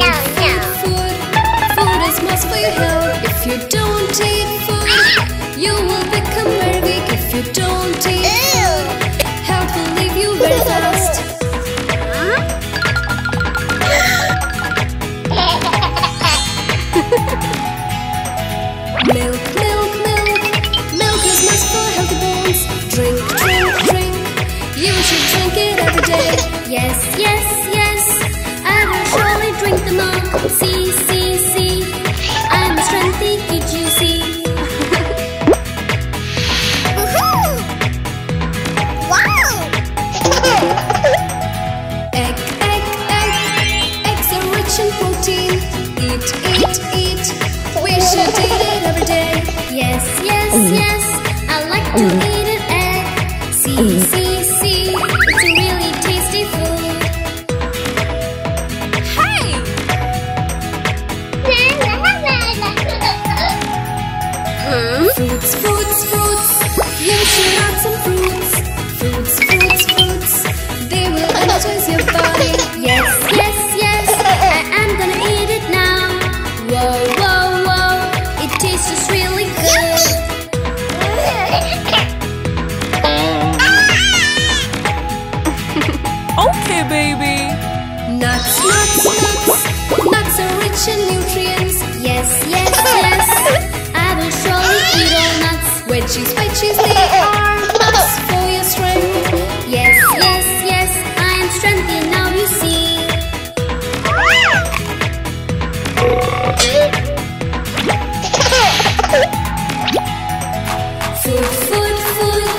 food. Food is must for your health. If you don't eat food, you will become very weak. If you don't eat food, health will leave you very fast. Milk, milk, milk. Milk is must for healthy bones. Drink, drink, drink. You should drink it every day. Yes, yes, yes. I will surely drink them all. See, see, see. I'm a strengthy kid, you see. Woohoo! Wow! Egg, egg, egg. Eggs are rich in protein. Eat, eat, eat. We should eat it every day. Yes, yes, yes. I like to eat an egg. See, see, see. It's a really tasty food. Fruits, fruits, fruits. You should have some fruits. Fruits, fruits, fruits. They will energize your body. Yes, yes, yes. I am gonna eat it now. Whoa, whoa, whoa. It tastes just really good. Okay, baby. Nuts, nuts, nuts. Nuts are rich in nutrients. Yes, yes, yes. I will surely eat all nuts. Wedgies, wedgies, they are nuts for your strength. Yes, yes, yes. I am strengthy now, you see. Food, food, food.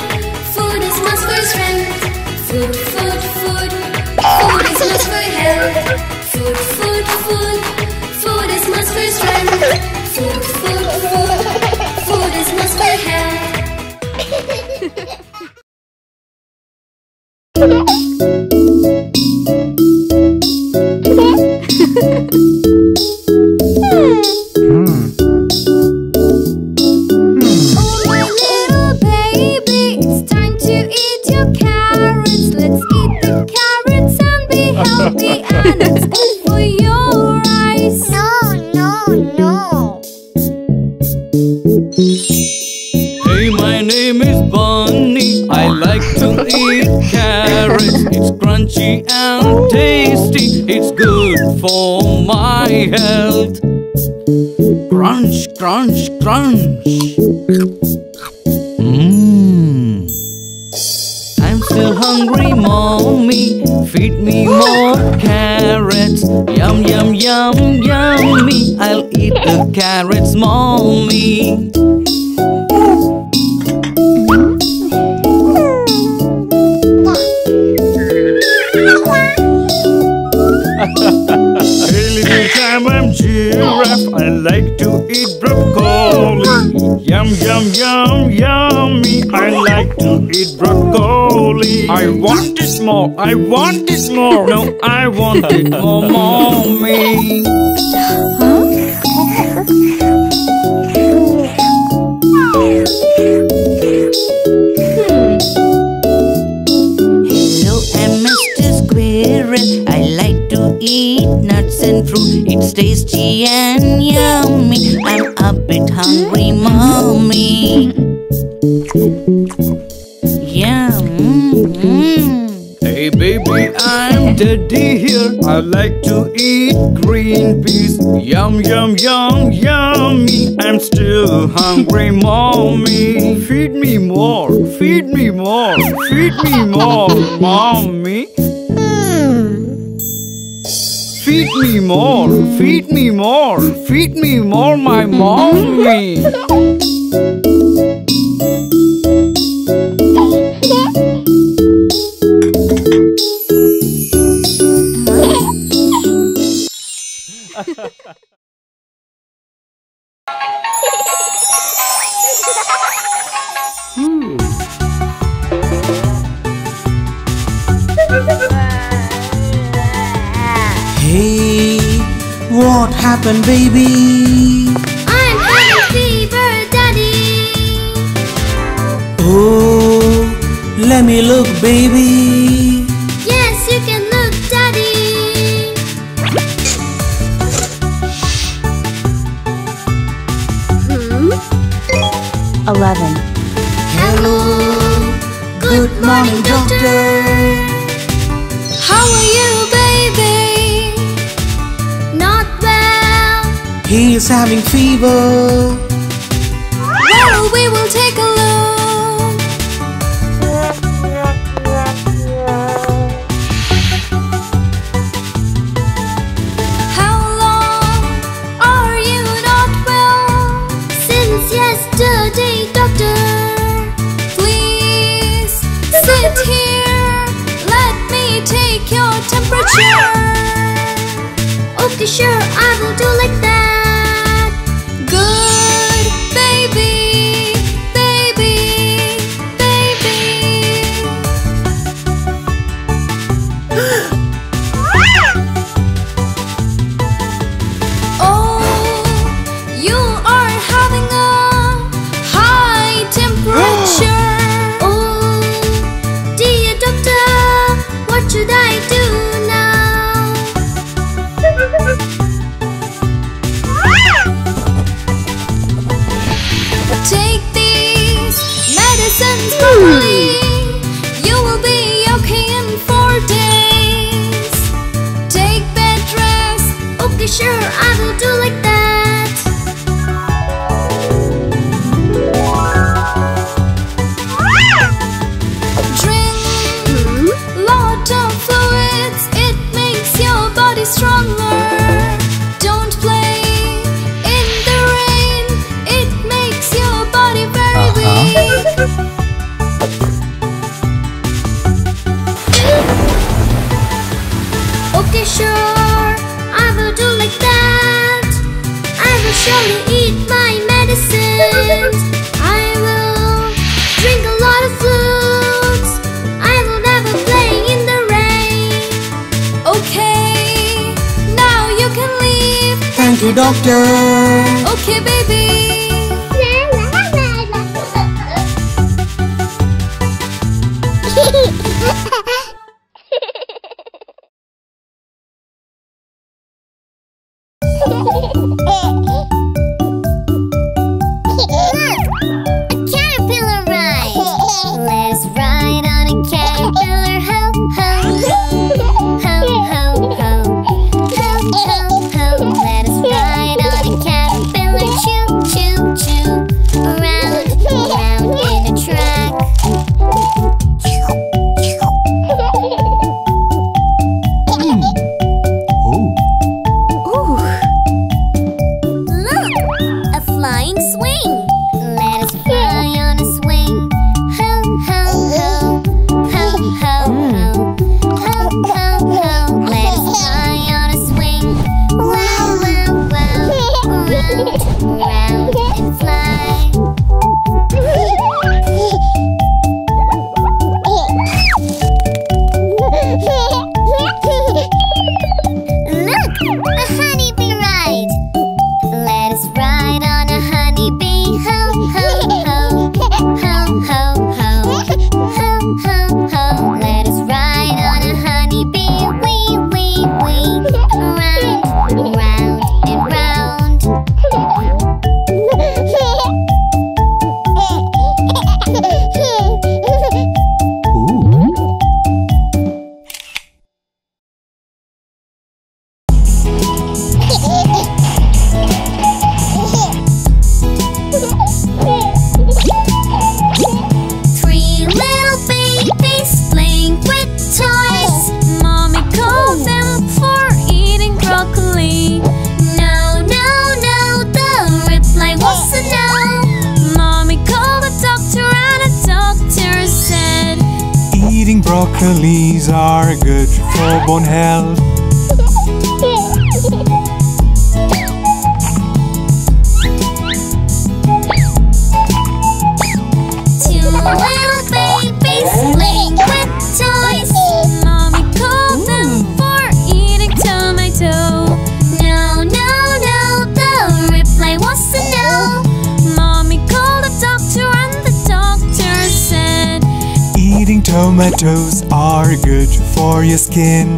Food is must for strength. Food, food, food. Food is must for health. Food, food, food. Food is must for strength. Food, food, food. Food is must for health. And it's good for your eyes. No, no, no. Hey, my name is Bunny. I like to eat carrots. It's crunchy and tasty. It's good for my health. Crunch, crunch, crunch. I'm still hungry, Mommy. Feed me more carrots. Yum, yum, yum, yummy. I'll eat the carrots, Mommy. Hey, little time, I'm giraffe. I like to eat broccoli. Yum, yum, yum, yummy. I like to eat broccoli. I want this more. I want this more. No, I want it more, Mommy. Hello, I'm Mr. Squirrel. I like to eat nuts and fruit. It's tasty and yummy. I'm a bit hungry, Mommy. Hey baby, I'm Teddy here. I like to eat green peas. Yum, yum, yum, yummy. I'm still hungry, Mommy. Feed me more, feed me more, feed me more, Mommy. Feed me more, feed me more, feed me more, my Mommy. Hey, what happened, baby? I'm having fever, Daddy. Oh, let me look, baby. Yes, you can look, Daddy. 11. Hello, good morning, doctor. How are you, baby? Not well. He is having fever. Well, we will take a look. How long are you not well? Since yesterday, doctor. Please sit here. Let me take your temperature. Okay, sure, I will do like that. Good, baby. Doctor. Okay, baby. Broccolis are good for bone health. Two little babies playing with toys. Mommy called them for eating tomato. No, no, no, the reply was a no. Mommy called the doctor and the doctor said eating tomatoes are good for your skin.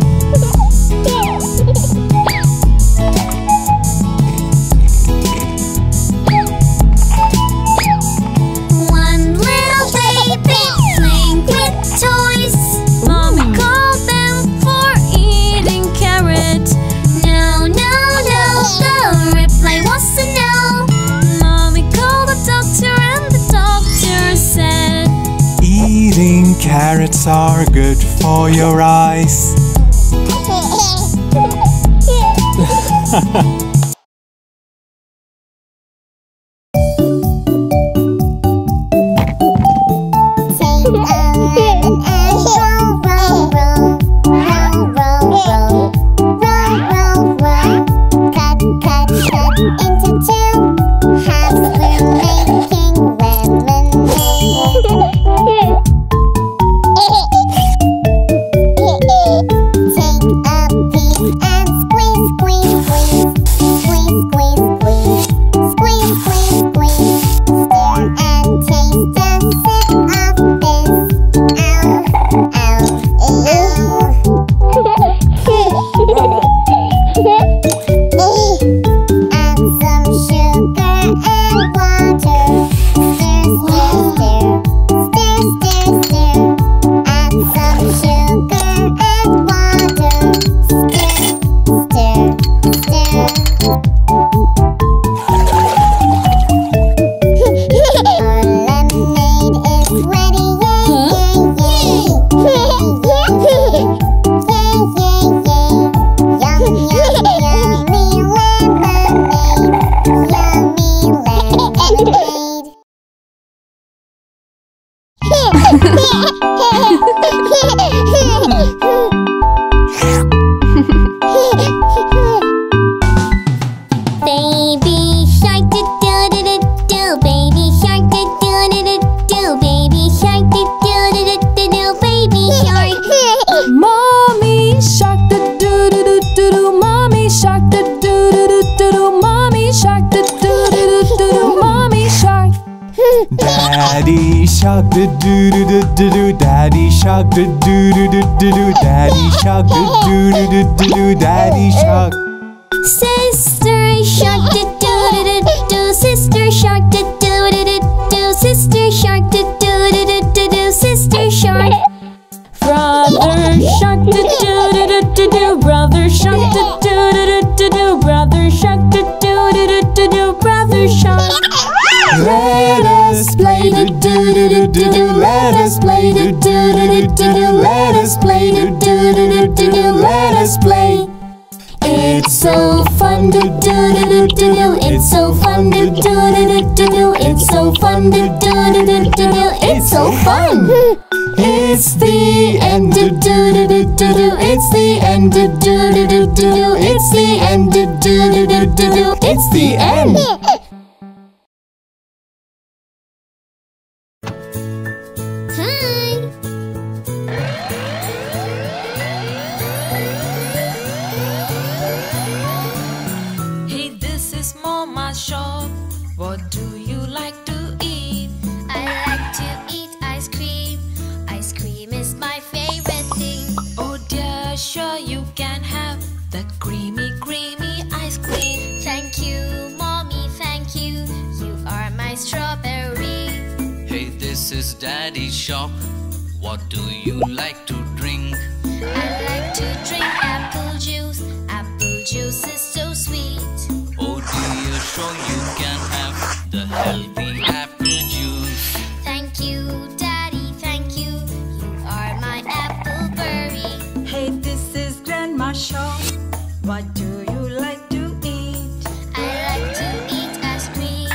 Nuts are good for your eyes. Daddy shark do do do do do do, Daddy shark do do do do do do, Daddy shark do do do do do do, Daddy shark. Sister shark do do do do do, Sister shark do do do do do, Sister shark do do do do do, Sister shark. Brother shark do do do do do do, Brother shark do do do do do, Brother shark do do do do do, Brother shark. Let us play do do do do do do. Let us play do do do do do do. Let us play do do do do do do. Let us play. It's so fun do do do do do do. It's so fun do do do do do. It's so fun do do do do do. It's so fun. It's the end do do do do do. It's the end do do do do do. It's the end do do do do do. It's the end. What do you like to eat? I like to eat ice cream. Ice cream is my favorite thing. Oh dear, sure you can have that creamy, creamy ice cream. Thank you, Mommy, thank you. You are my strawberry. Hey, this is Daddy's shop. What do you like to drink? I like to drink apple juice. Apple juice is so sweet. Oh dear, sure you can have the healthy apple juice. Thank you, Daddy, thank you. You are my apple berry. Hey, this is Grandma Shaw. What do you like to eat? I like to eat ice cream,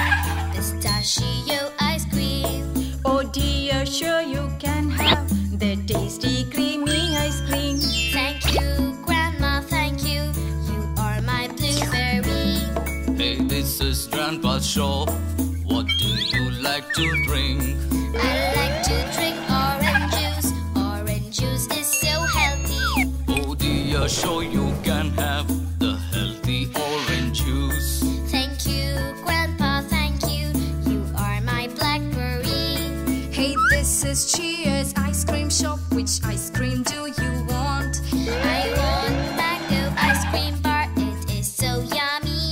pistachio ice cream. Oh dear, sure you can have the tasty creamy ice cream. Thank you, Grandma, thank you. You are my blueberry. Hey, this is Grandpa Shaw. What do you like to drink? I like to drink orange juice. Orange juice is so healthy. Oh dear, sure you can have the healthy orange juice. Thank you, Grandpa, thank you. You are my blackberry. Hey, this is Cheers ice cream shop. Which ice cream do you want? I want mango ice cream bar. It is so yummy.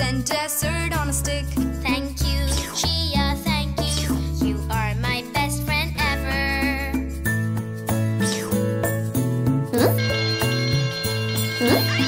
And dessert on a stick. Thank you, Chia, thank you. You are my best friend ever. Huh? Huh?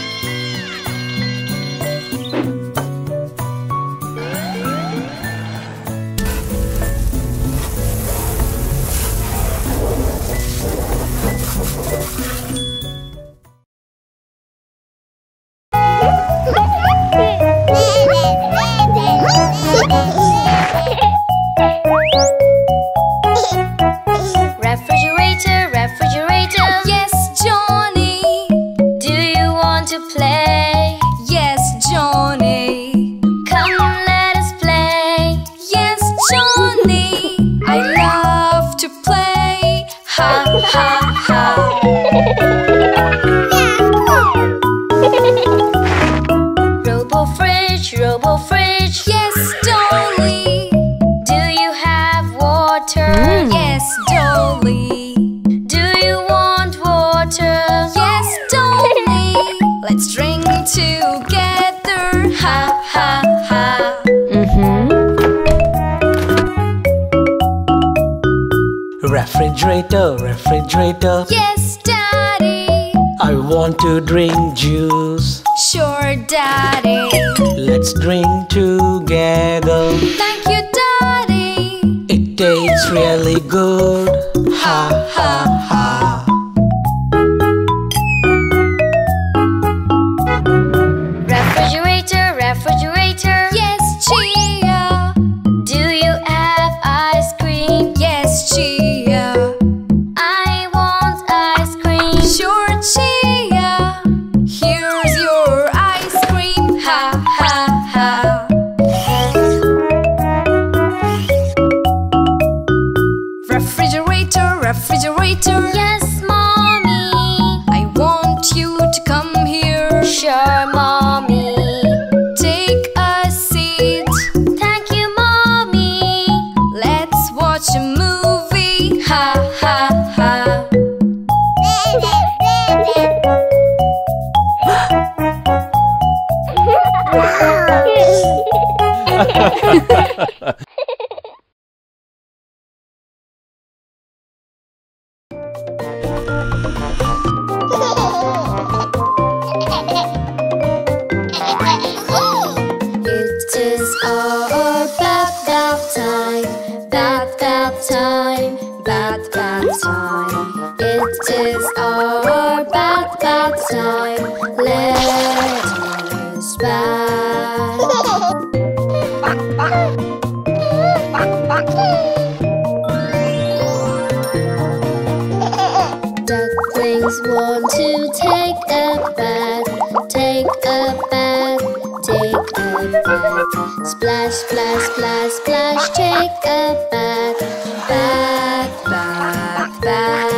Yes, dolly. Let's drink together. Ha ha ha. Refrigerator, refrigerator. Yes, daddy. I want to drink juice. Sure, daddy. Let's drink together. Thank you, daddy. It tastes really good. Ha ha ha. Refrigerator. Yes, Chia. Do you have ice cream? Yes, Chia. I want ice cream. Sure, Chia. Here's your ice cream. Ha ha ha. Refrigerator, refrigerator. Yes, mommy. I want you to come here. Sure, mommy. It is our bath time, bath time, bath time. It is our bath time. Let us bath. Ducklings want to take a bath, take a bath, take a bath. Splash, splash, splash, splash, take a bath, bath, bath, bath.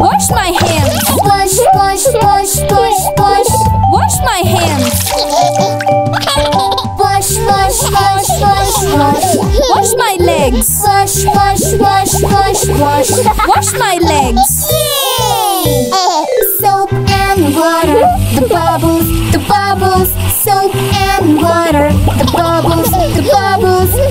Wash my hands. Wash, wash, wash, wash, wash. Wash, wash, wash, wash, wash. Wash my legs. Yay! Soap and water, the bubbles, the bubbles. Soap and water, the bubbles, the bubbles.